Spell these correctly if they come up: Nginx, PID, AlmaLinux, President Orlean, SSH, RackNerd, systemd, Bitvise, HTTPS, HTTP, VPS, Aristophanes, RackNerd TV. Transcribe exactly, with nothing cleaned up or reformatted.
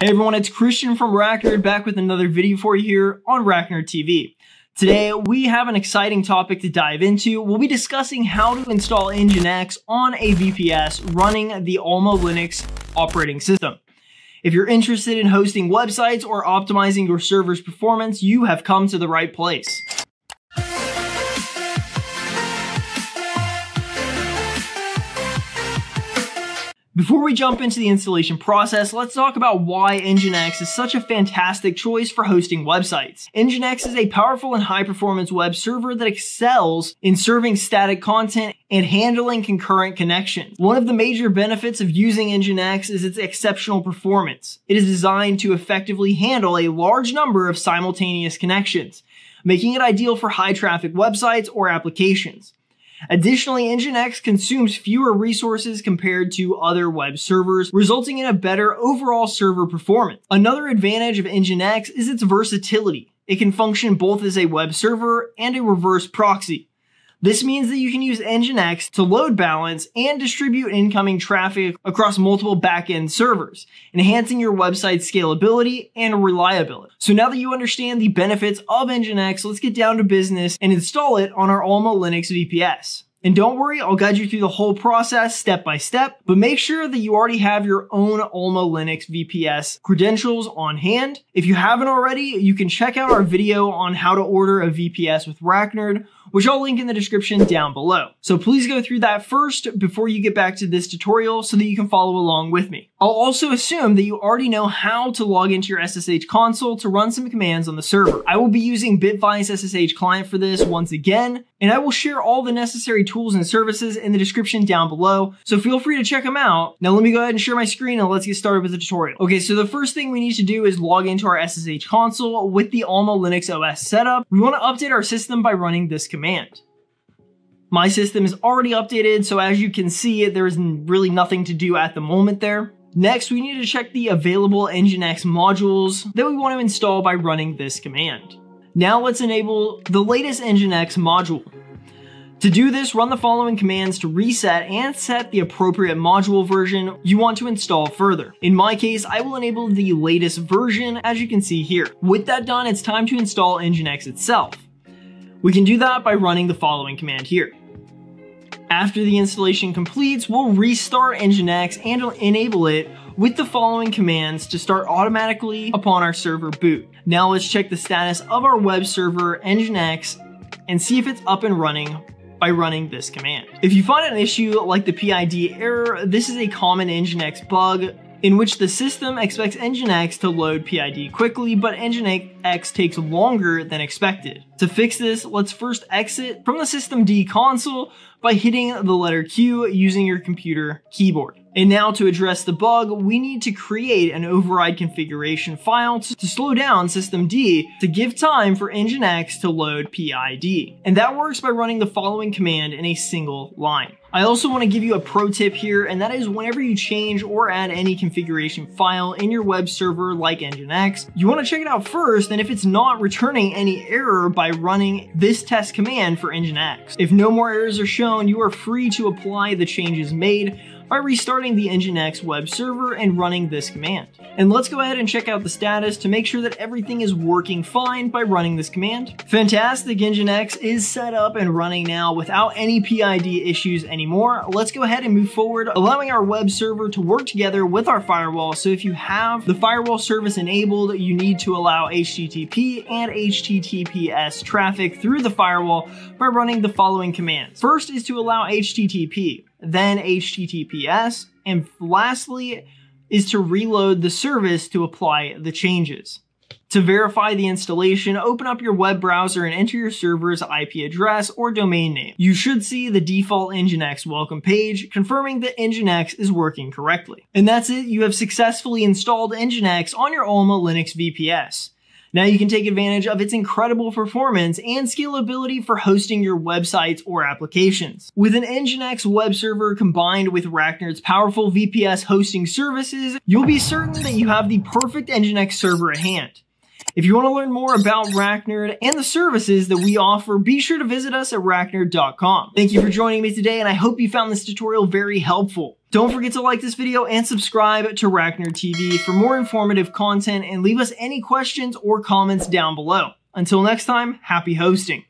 Hey everyone, it's Christian from RackNerd back with another video for you here on RackNerd T V. Today, we have an exciting topic to dive into. We'll be discussing how to install Nginx on a V P S running the AlmaLinux operating system. If you're interested in hosting websites or optimizing your server's performance, you have come to the right place. Before we jump into the installation process, let's talk about why Nginx is such a fantastic choice for hosting websites. Nginx is a powerful and high-performance web server that excels in serving static content and handling concurrent connections. One of the major benefits of using Nginx is its exceptional performance. It is designed to effectively handle a large number of simultaneous connections, making it ideal for high-traffic websites or applications. Additionally, Nginx consumes fewer resources compared to other web servers, resulting in a better overall server performance. Another advantage of Nginx is its versatility. It can function both as a web server and a reverse proxy. This means that you can use Nginx to load balance and distribute incoming traffic across multiple back-end servers, enhancing your website's scalability and reliability. So now that you understand the benefits of Nginx, let's get down to business and install it on our AlmaLinux V P S. And don't worry, I'll guide you through the whole process step by step, but make sure that you already have your own AlmaLinux V P S credentials on hand. If you haven't already, you can check out our video on how to order a V P S with RackNerd, which I'll link in the description down below. So please go through that first before you get back to this tutorial so that you can follow along with me. I'll also assume that you already know how to log into your S S H console to run some commands on the server. I will be using Bitvise S S H client for this once again, and I will share all the necessary tools and services in the description down below, so feel free to check them out. Now let me go ahead and share my screen and let's get started with the tutorial. Okay, so the first thing we need to do is log into our S S H console with the AlmaLinux O S setup. We want to update our system by running this command. My system is already updated, so as you can see, there is really nothing to do at the moment there. Next, we need to check the available Nginx modules that we want to install by running this command. Now let's enable the latest Nginx module. To do this, run the following commands to reset and set the appropriate module version you want to install further. In my case, I will enable the latest version, as you can see here. With that done, it's time to install Nginx itself. We can do that by running the following command here. After the installation completes, we'll restart Nginx and enable it with the following commands to start automatically upon our server boot. Now let's check the status of our web server, Nginx, and see if it's up and running by running this command. If you find an issue like the P I D error, this is a common Nginx bug in which the system expects Nginx to load P I D quickly, but Nginx takes longer than expected. To fix this, let's first exit from the systemd console by hitting the letter Q using your computer keyboard. And now to address the bug, we need to create an override configuration file to slow down systemd to give time for Nginx to load P I D. And that works by running the following command in a single line. I also want to give you a pro tip here, and that is whenever you change or add any configuration file in your web server like Nginx, you want to check it out first, and if it's not returning any error by running this test command for Nginx. If no more errors are shown, you are free to apply the changes made by restarting the Nginx web server and running this command. And let's go ahead and check out the status to make sure that everything is working fine by running this command. Fantastic, Nginx is set up and running now without any P I D issues anymore. Let's go ahead and move forward, allowing our web server to work together with our firewall. So if you have the firewall service enabled, you need to allow H T T P and H T T P S traffic through the firewall by running the following commands. First is to allow H T T P, then H T T P S, and lastly is to reload the service to apply the changes. To verify the installation, open up your web browser and enter your server's I P address or domain name. You should see the default Nginx welcome page, confirming that Nginx is working correctly. And that's it, you have successfully installed Nginx on your AlmaLinux V P S. Now you can take advantage of its incredible performance and scalability for hosting your websites or applications. With an Nginx web server combined with RackNerd's powerful V P S hosting services, you'll be certain that you have the perfect Nginx server at hand. If you want to learn more about RackNerd and the services that we offer, be sure to visit us at racknerd dot com. Thank you for joining me today, and I hope you found this tutorial very helpful. Don't forget to like this video and subscribe to RackNerd T V for more informative content, and leave us any questions or comments down below. Until next time, happy hosting.